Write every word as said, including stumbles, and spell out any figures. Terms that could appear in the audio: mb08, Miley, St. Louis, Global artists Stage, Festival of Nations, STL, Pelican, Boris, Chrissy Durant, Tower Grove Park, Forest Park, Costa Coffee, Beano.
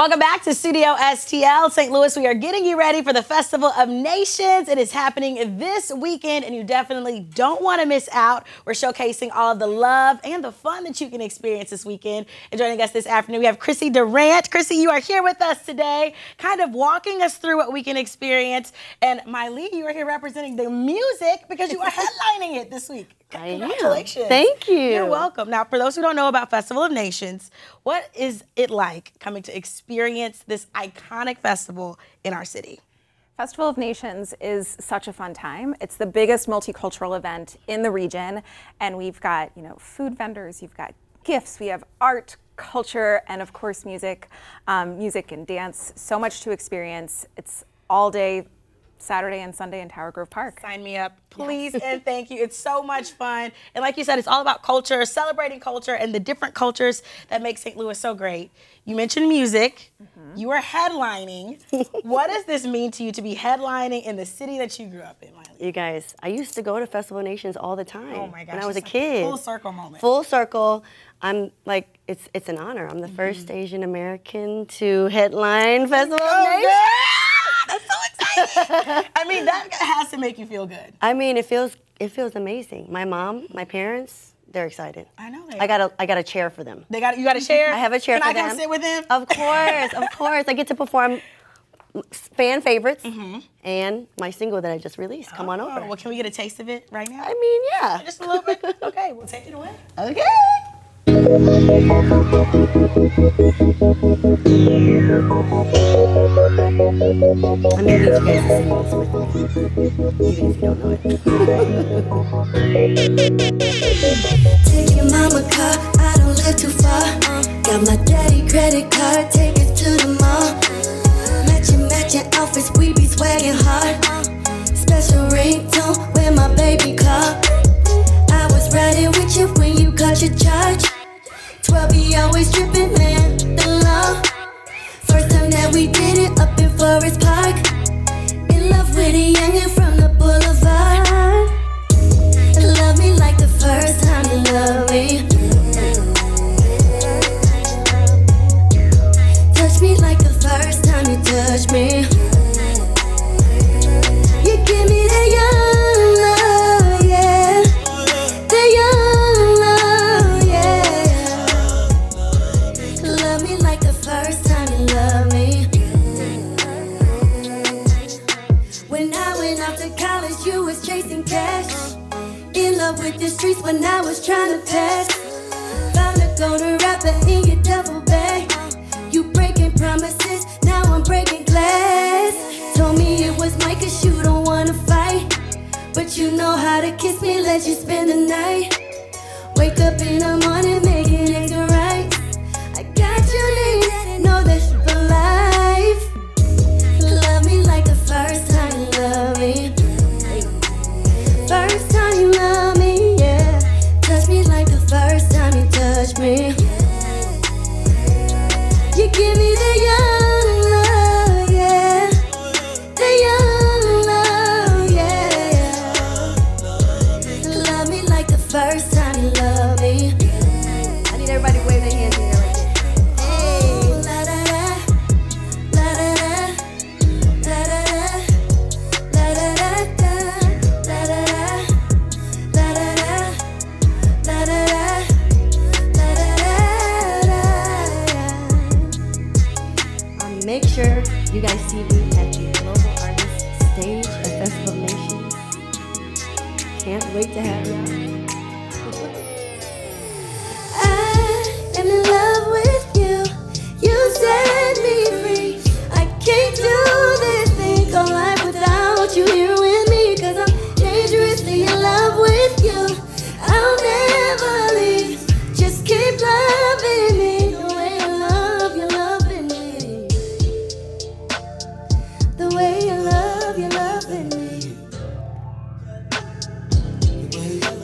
Welcome back to Studio S T L Saint Louis. We are getting you ready for the Festival of Nations. It is happening this weekend, and you definitely don't want to miss out. We're showcasing all of the love and the fun that you can experience this weekend. And joining us this afternoon, we have Chrissy Durant. Chrissy, you are here with us today, kind of walking us through what we can experience. And Miley, you are here representing the music because you are headlining it this week. Congratulations. Thank you. You're welcome. Now, for those who don't know about Festival of Nations, what is it like coming to experience this iconic festival in our city? Festival of Nations is such a fun time. It's the biggest multicultural event in the region, and we've got, you know, food vendors, you've got gifts, we have art, culture, and of course music, um, music and dance. So much to experience. It's all day Saturday and Sunday in Tower Grove Park. Sign me up, please, yes. And thank you. It's so much fun. And like you said, it's all about culture, celebrating culture and the different cultures that make Saint Louis so great. You mentioned music. Mm-hmm. You are headlining. What does this mean to you to be headlining in the city that you grew up in, Miley? You guys, I used to go to Festival of Nations all the time. Oh my gosh. When I was a kid. Full circle moment. Full circle. I'm like, it's, it's an honor. I'm the mm-hmm. first Asian American to headline Festival oh, of Nations. Yeah! I mean, that has to make you feel good. I mean, it feels it feels amazing. My mom, my parents, they're excited. I know they are. I got a I got a chair for them. They got you got a chair? I have a chair for them. Can I come sit with them? Of course, of course. I get to perform fan favorites mm-hmm. and my single that I just released. Come oh, on over. Well, can we get a taste of it right now? I mean, yeah. Just a little bit. Okay, we'll take it away. Okay. I'm going to need you guys to sing this with me, even if you don't know it. Taking mama car, I don't live too far. Got my daddy credit card, take it to the mall. Matching, matching outfits, we be swagging hard. Special ringtone when my baby called. I was riding with you when you got your charge. twelve, we always dripping, man, the law. First time that we did it up in Forest Park. In love with a youngin' from the boulevard. Love me like the first time you love me. Touch me like the first time you touch me. You give me that young love, yeah. That young love, yeah. Love me like the first time you love me. When I went off to college, you was chasing cash. In love with the streets when I was trying to pass. Found a golden rapper in your double bag. You breaking promises, now I'm breaking glass. Told me it was mine cause you don't wanna fight. But you know how to kiss me, let you spend the night. Wake up in the morning, make it ain't right. I got you needed, know that you for life. Love me like the first time you love me. First time you love me, yeah. Touch me like the first time you touch me. You give me the young love, yeah. The young love, yeah. Love me like the first time you love me. I need everybody to wave their hands in there right there. Hey. La da da, la da da, la da da, la da da da, la da da, la da da, la da da, la da da da. Make sure you guys see me at the Global Artists Stage at Festival of Nations. Can't wait to have you. I am in love with you. You set me free. I can't do this thing called life without you here with me. Cause I'm dangerously in love with you. I'll never leave. Just keep loving me the way you love, you're loving me. The way you love, you're loving me.